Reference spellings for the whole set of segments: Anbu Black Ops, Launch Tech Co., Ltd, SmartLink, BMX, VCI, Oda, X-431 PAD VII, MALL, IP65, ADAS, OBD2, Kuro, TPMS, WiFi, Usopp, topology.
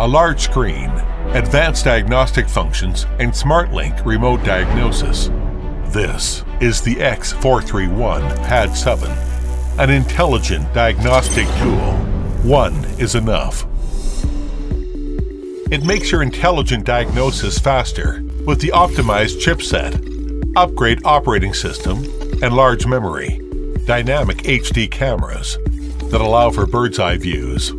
a large screen, advanced diagnostic functions, and SmartLink remote diagnosis. This is the X-431 PAD VII, an intelligent diagnostic tool. One is enough. It makes your intelligent diagnosis faster with the optimized chipset, upgrade operating system, and large memory, dynamic HD cameras that allow for bird's eye views,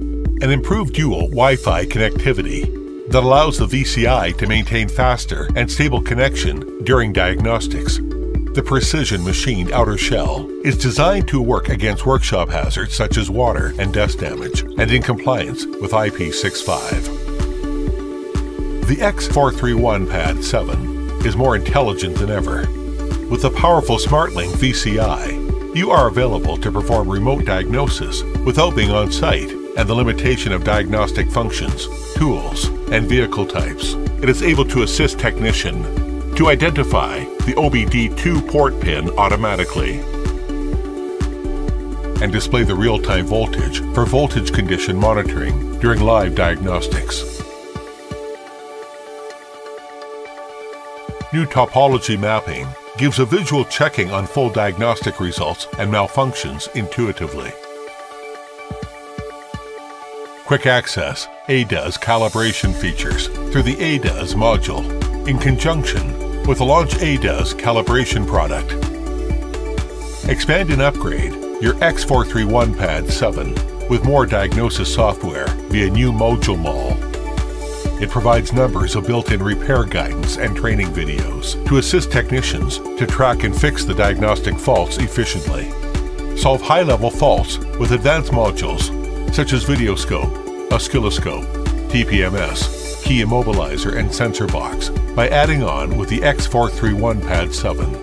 and improved dual Wi-Fi connectivity that allows the VCI to maintain faster and stable connection during diagnostics. The precision machined outer shell is designed to work against workshop hazards such as water and dust damage, and in compliance with IP65. The X-431 PAD VII is more intelligent than ever. With the powerful SmartLink VCI, you are available to perform remote diagnosis without being on site and the limitation of diagnostic functions, tools, and vehicle types. It is able to assist technician to identify the OBD2 port pin automatically and display the real-time voltage for voltage condition monitoring during live diagnostics. New topology mapping gives a visual checking on full diagnostic results and malfunctions intuitively. Quick access ADAS calibration features through the ADAS module in conjunction with the Launch ADAS calibration product. Expand and upgrade your X-431 PAD VII with more diagnosis software via new module mall. It provides numbers of built-in repair guidance and training videos to assist technicians to track and fix the diagnostic faults efficiently. Solve high-level faults with advanced modules such as video scope, oscilloscope, TPMS, key immobilizer, and sensor box by adding on with the X-431 PAD VII.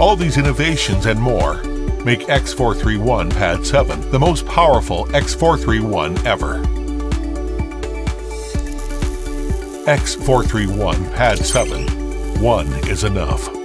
All these innovations and more make X-431 PAD VII the most powerful X-431 ever. X-431 PAD VII. One is enough.